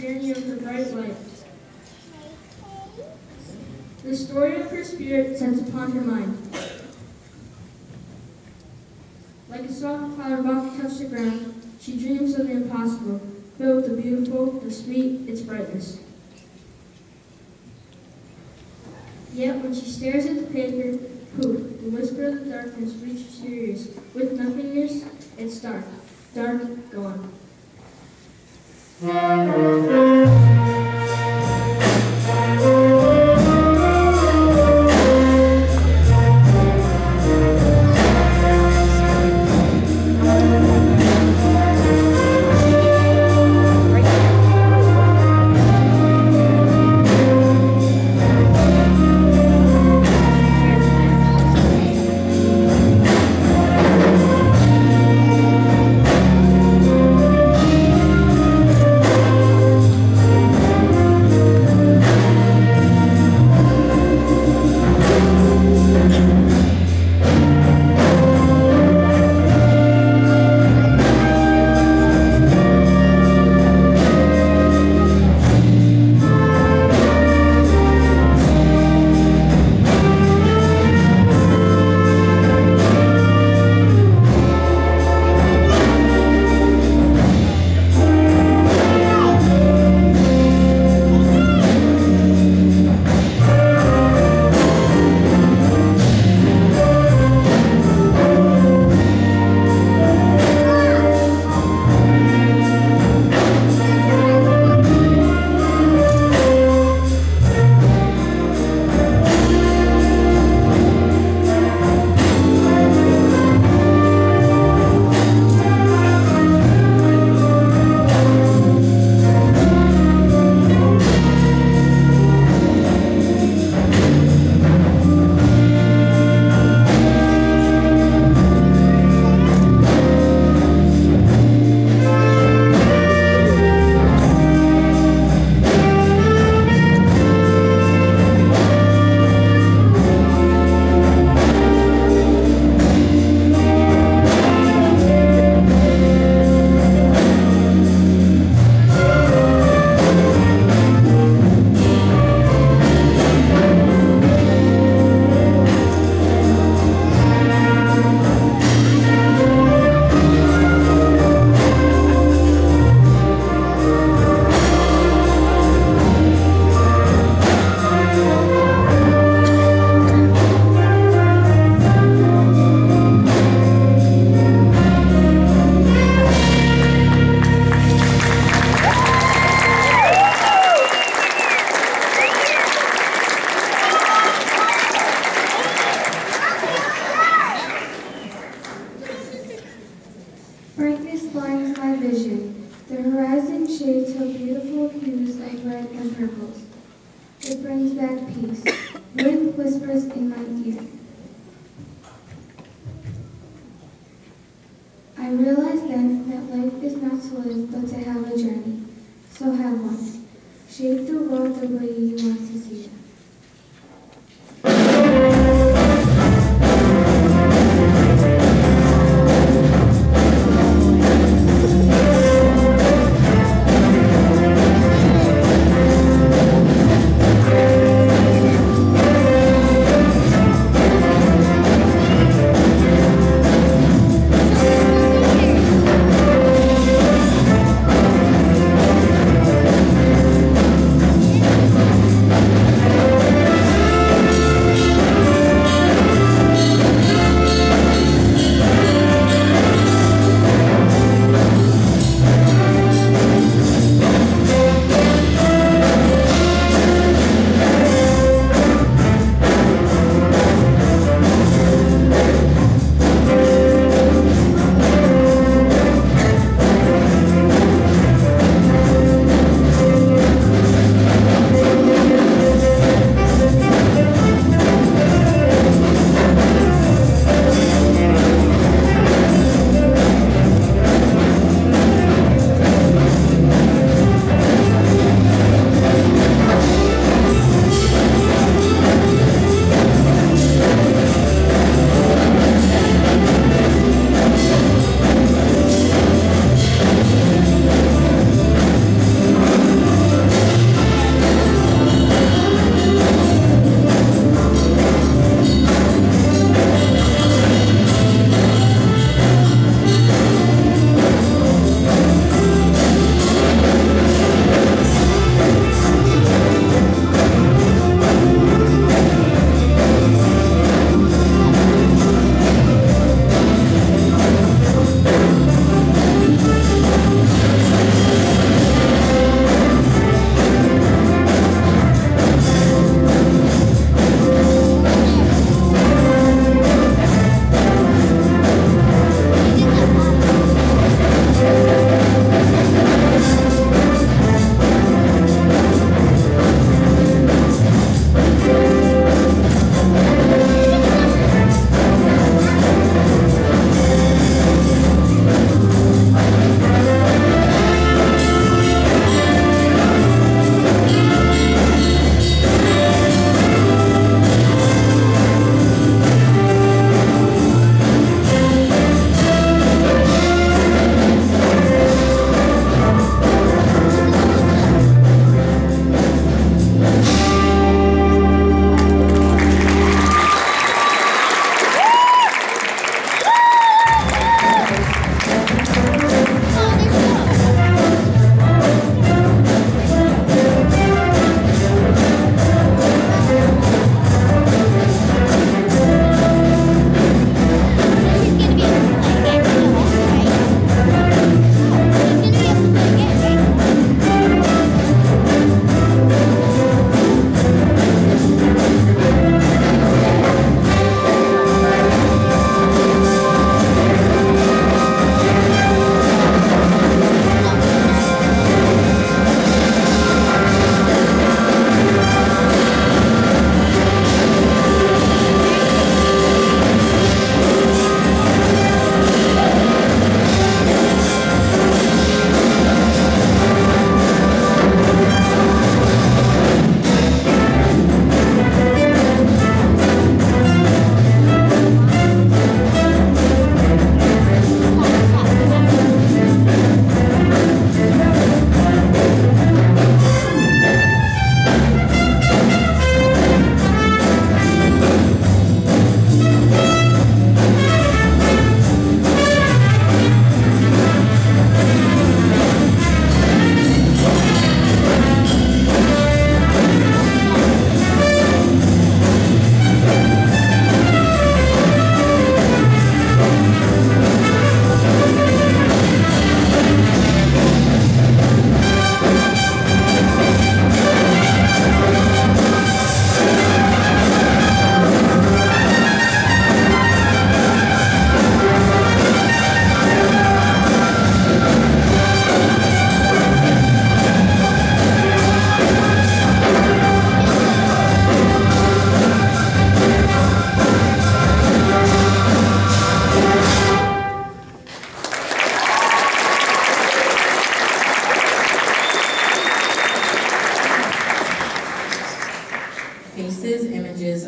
journey of the bright light. The story of her spirit sets upon her mind. Like a soft cloud about to touch the ground, she dreams of the impossible, filled with the beautiful, the sweet, its brightness. Yet when she stares at the paper, poop, the whisper of the darkness reaches her ears. With nothingness, it's dark. Dark, gone.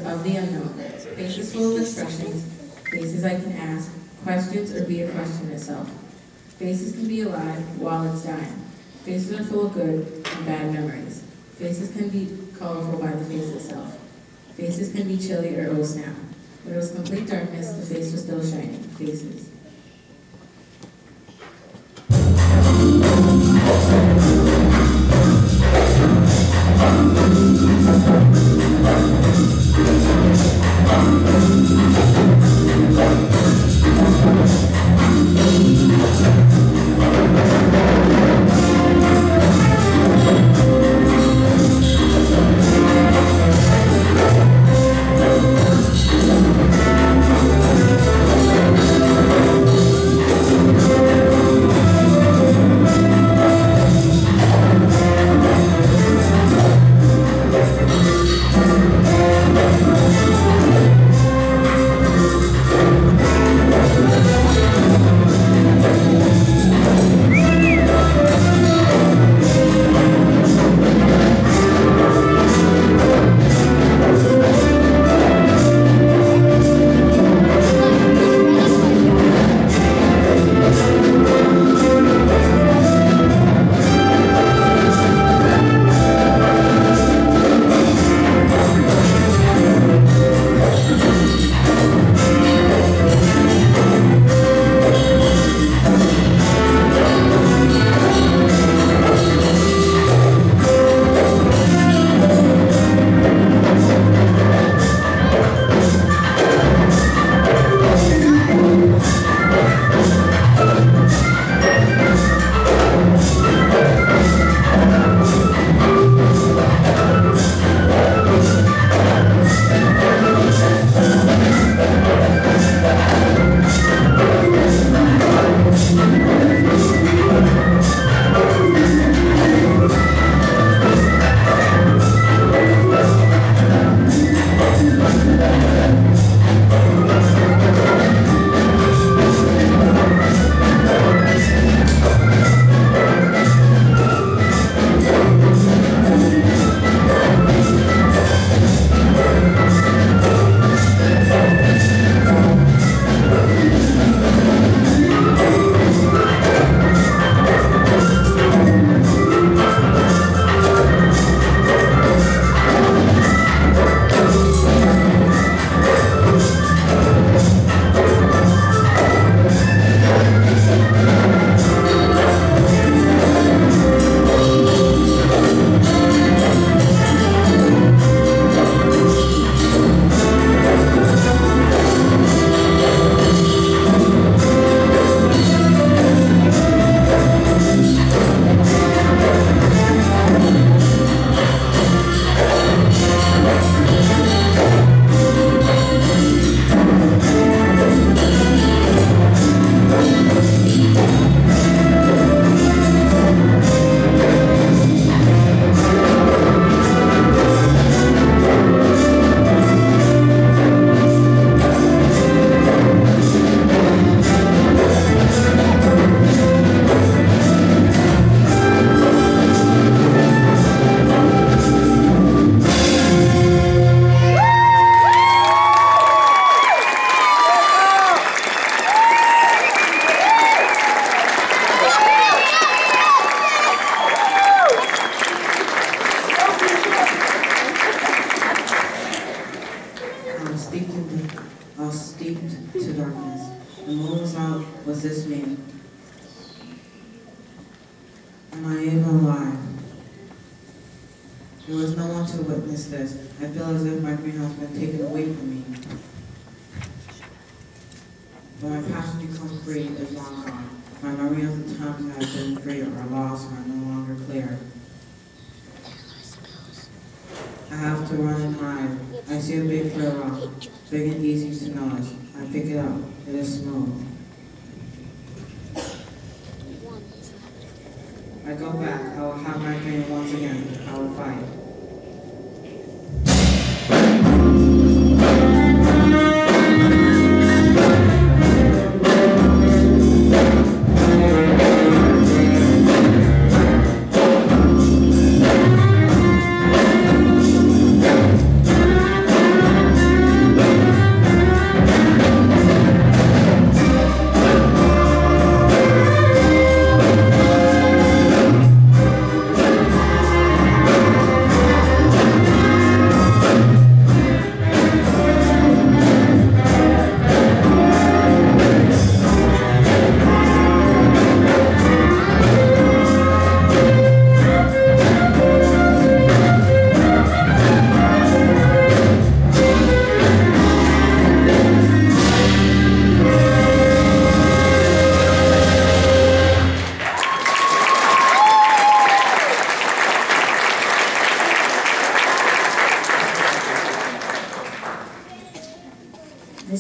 challenges of the unknown, spaces full of expressions, spaces I can ask questions or be a question itself. Faces can be alive while it's dying. Faces are full of good and bad memories. Faces can be colorful by the face itself. Faces can be chilly or old now. When it was complete darkness, the face was still shining. Faces.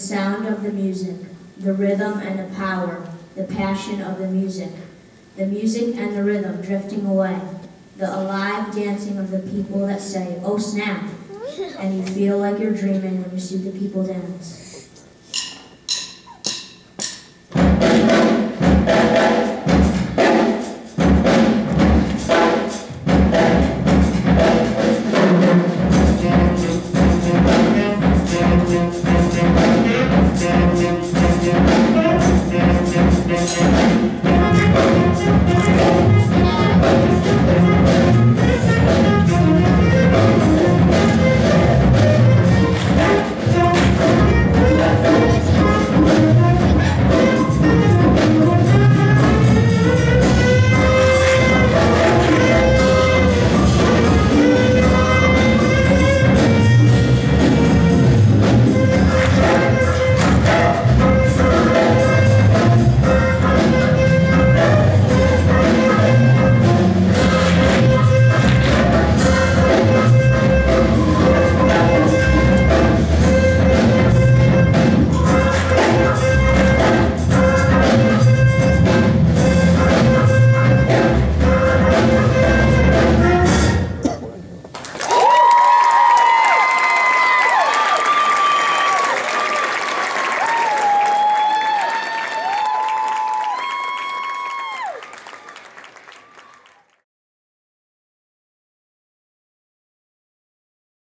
sound of the music, the rhythm and the power, the passion of the music and the rhythm drifting away, the alive dancing of the people that say, "Oh snap," and you feel like you're dreaming when you see the people dance.